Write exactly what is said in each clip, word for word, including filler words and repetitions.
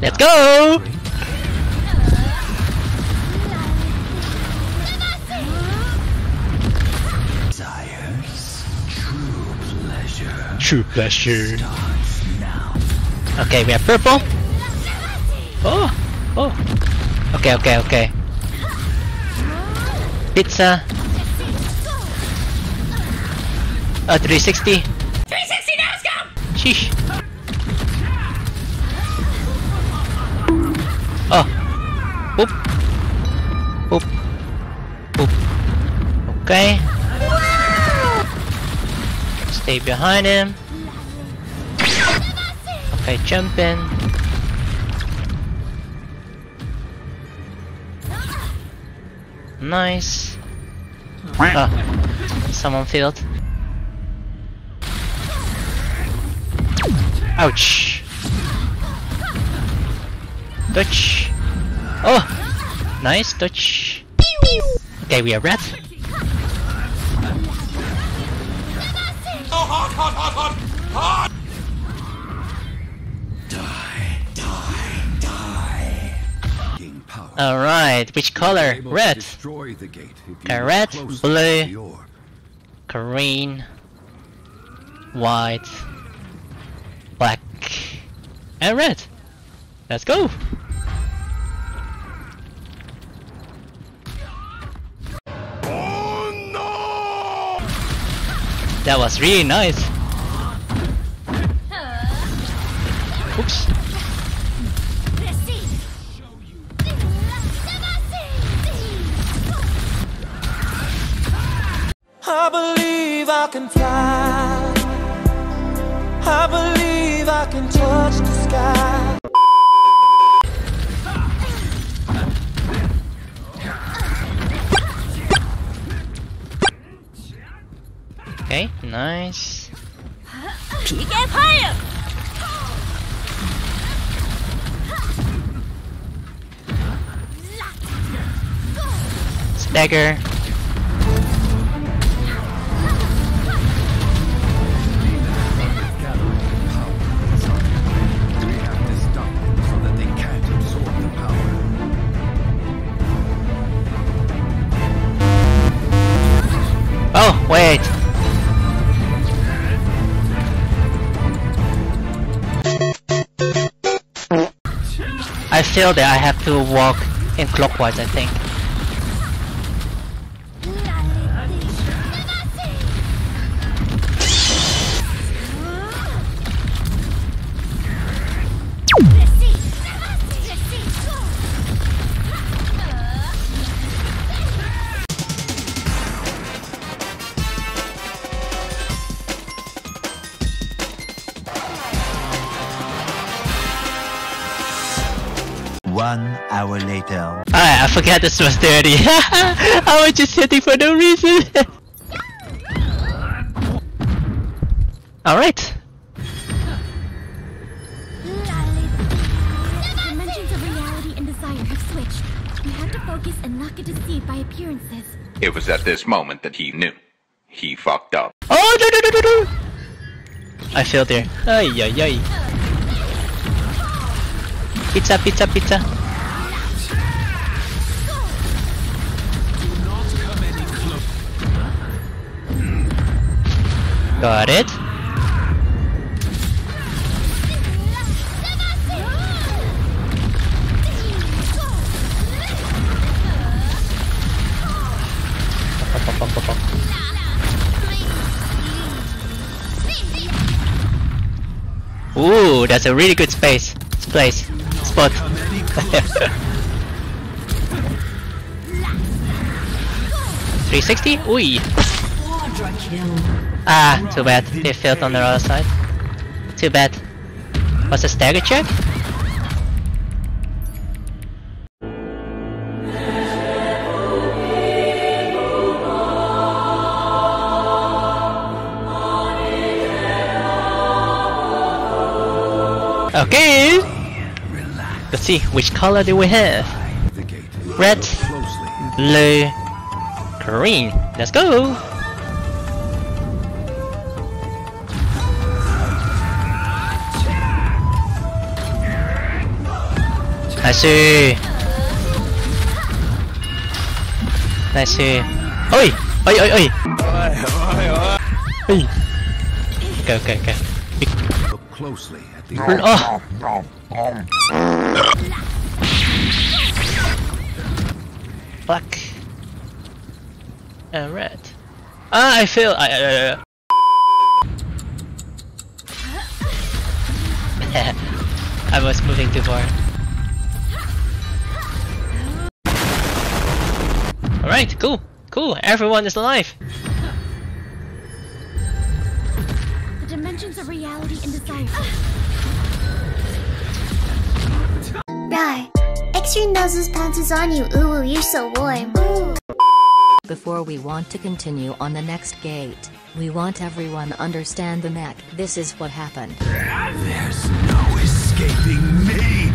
Let's go! Desires, true pleasure. True pleasure. Okay, we have purple. Oh, oh. Okay, okay, okay. Pizza. Uh, three sixty. three sixty now, let's go! Sheesh. Oh. Boop. Boop. Boop. Okay. Stay behind him. Okay, jump in. Nice. Oh. Someone failed. Ouch! Touch! Oh! Nice touch! Okay, we are red. Oh, hot, hot, hot, hot, hot! Die, die, die! Alright, which color? Red! Okay, red, blue, green, white, black and red. Let's go. Oh no! That was really nice. Oops. I believe I can fly. I believe I can touch the sky. Okay, nice. Peek and fire. Stagger. Oh, wait! I feel that I have to walk in clockwise, I think. One hour later. Alright, I forgot this was dirty. I was just hitting for no reason. Alright. Dimensions of reality and desire have switched. We have to focus and not get deceived by appearances. It was at this moment that he knew. He fucked up. Oh no no no no no! I failed there. Ay ay ay. Pizza, pizza, pizza. Got it. Ooh, that's a really good space. It's place. Spot. three sixty? Ui! Ah, too bad. They failed on the other side. Too bad. Was a stagger check? Okay! Let's see, which color do we have? Red, blue, green. Let's go! 나이스 나이스. 어이! 어이 어이 어이! 어이! 오케이 오케이 오케이. 어! Black and red. Ah, I feel I uh, I was moving too far. Alright, cool, cool, everyone is alive. The dimensions of reality and desire. Die. Extra noses pounces on you, ooh, you're so warm. Ooh. Before we want to continue on the next gate, we want everyone understand the mech. This is what happened. There's no escaping me!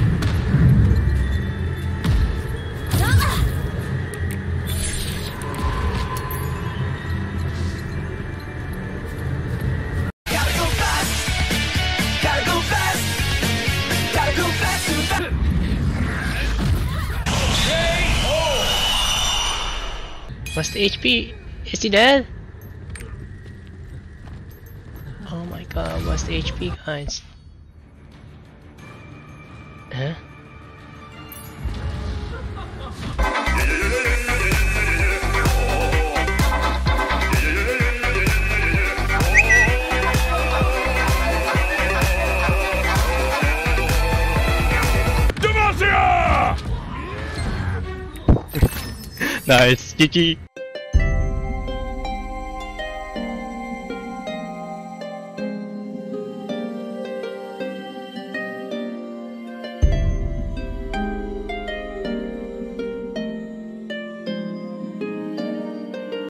Gotta go fast! Gotta go fast! Gotta go fast too fast! What's the H P? Is he dead? Oh my god, what's the H P, guys? Huh? Nice, G G.